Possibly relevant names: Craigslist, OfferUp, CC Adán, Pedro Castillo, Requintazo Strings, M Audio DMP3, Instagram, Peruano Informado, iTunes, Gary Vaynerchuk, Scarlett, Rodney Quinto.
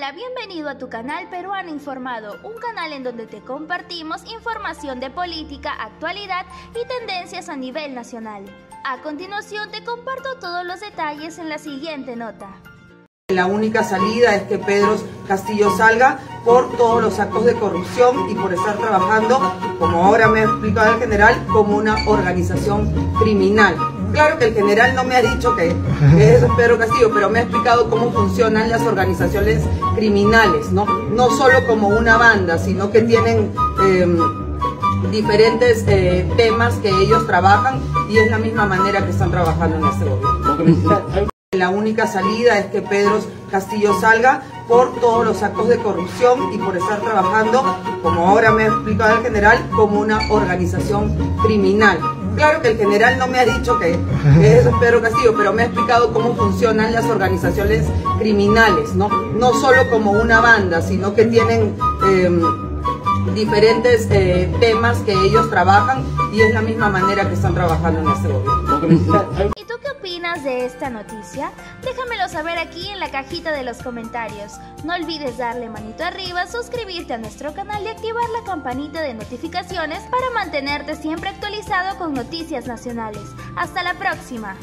Hola, bienvenido a tu canal Peruano Informado, un canal en donde te compartimos información de política, actualidad y tendencias a nivel nacional. A continuación te comparto todos los detalles en la siguiente nota. La única salida es que Pedro Castillo salga por todos los actos de corrupción y por estar trabajando, como ahora me ha explicado el general, como una organización criminal. Claro que el general no me ha dicho que es Pedro Castillo, pero me ha explicado cómo funcionan las organizaciones criminales, no solo como una banda, sino que tienen diferentes temas que ellos trabajan y es la misma manera que están trabajando en este gobierno. La única salida es que Pedro Castillo salga por todos los actos de corrupción y por estar trabajando, como ahora me ha explicado el general, como una organización criminal. Claro que el general no me ha dicho que es Pedro Castillo, pero me ha explicado cómo funcionan las organizaciones criminales, no solo como una banda, sino que tienen diferentes temas que ellos trabajan y es la misma manera que están trabajando en este gobierno. ¿Y tú qué opinas de esta noticia? Déjamelo saber aquí en la cajita de los comentarios. No olvides darle manito arriba, suscribirte a nuestro canal y activar la campanita de notificaciones para mantenerte siempre actualizado con noticias nacionales. ¡Hasta la próxima!